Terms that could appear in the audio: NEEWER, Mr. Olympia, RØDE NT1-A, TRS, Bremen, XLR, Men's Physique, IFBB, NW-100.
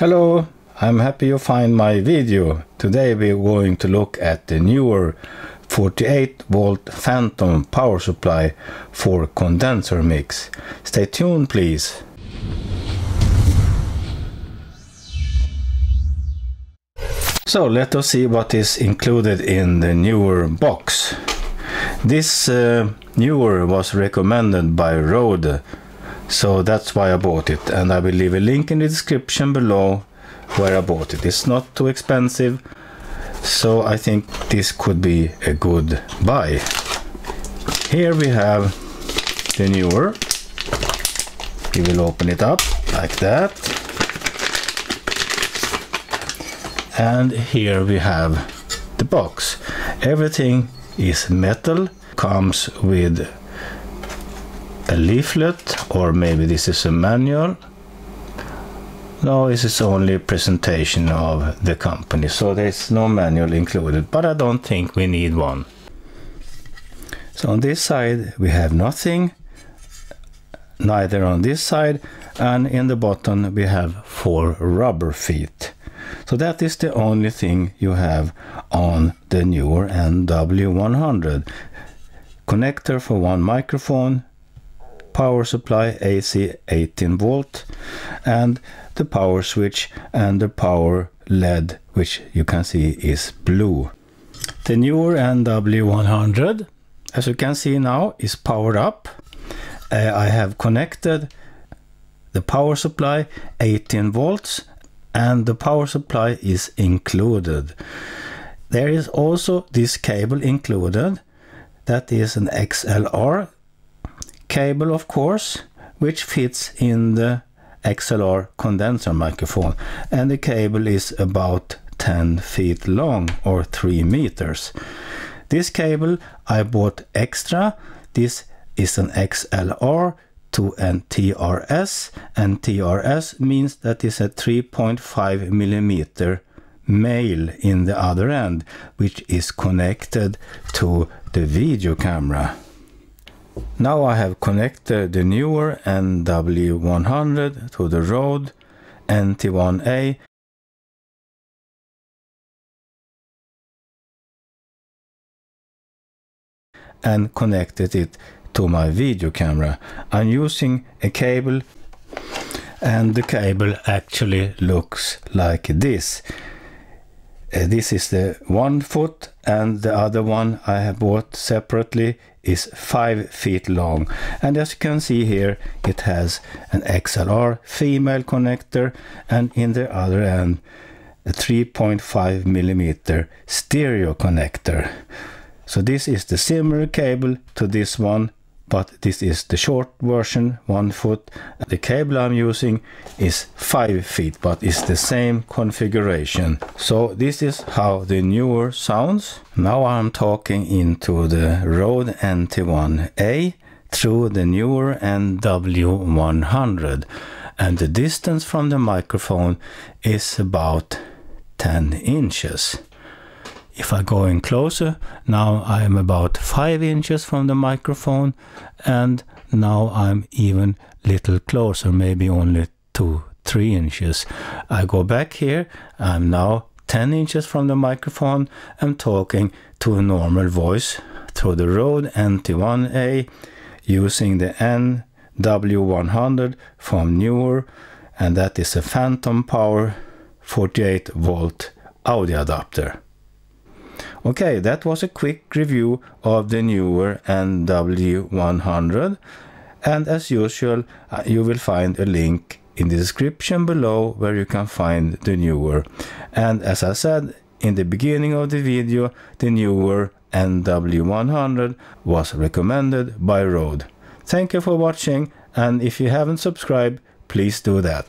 Hello, I'm happy you find my video. Today we're going to look at the newer 48 volt phantom power supply for condenser mix. Stay tuned please. So let us see what is included in the newer box. This newer was recommended by RØDE. So that's why I bought it, and I will leave a link in the description below where I bought it. It's not too expensive, so I think this could be a good buy. Here we have the newer. We will open it up like that. And here we have the box. Everything is metal, comes with a leaflet, or maybe this is a manual. No, this is only a presentation of the company, so there's no manual included, but I don't think we need one. So on this side we have nothing, neither on this side, and in the bottom we have 4 rubber feet. So that is the only thing you have on the newer NW-100. Connector for 1 microphone, power supply AC 18 volt, and the power switch and the power LED, which you can see is blue. The newer NW-100, as you can see now, is powered up. I have connected the power supply 18 volts and the power supply is included. There is also this cable included. That is an XLR cable, of course, which fits in the XLR condenser microphone, and the cable is about 10 feet long, or 3 meters. This cable I bought extra. This is an XLR to an TRS, and TRS means that is a 3.5 millimeter male in the other end, which is connected to the video camera. Now I have connected the newer NW-100 to the RØDE NT1-A. And connected it to my video camera. I'm using a cable, and the cable actually looks like this. This is the 1 foot, and the other one I have bought separately is 5 feet long. And as you can see here, it has an XLR female connector, and in the other end a 3.5 millimeter stereo connector. So this is the similar cable to this one, but this is the short version, 1 foot. The cable I'm using is 5 feet, but it's the same configuration. So this is how the newer sounds. Now I'm talking into the RØDE NT1-A through the newer NW-100. And the distance from the microphone is about 10 inches. If I go in closer, now I am about 5 inches from the microphone, and now I'm even little closer, maybe only 2-3 inches. I go back here, I'm now 10 inches from the microphone, I'm talking to a normal voice through the RØDE NT1-A using the NW-100 from newer, and that is a phantom power 48 volt audio adapter. Okay, that was a quick review of the newer NW-100, and as usual you will find a link in the description below where you can find the newer. And as I said in the beginning of the video, the newer NW-100 was recommended by RØDE. Thank you for watching, and if you haven't subscribed, please do that.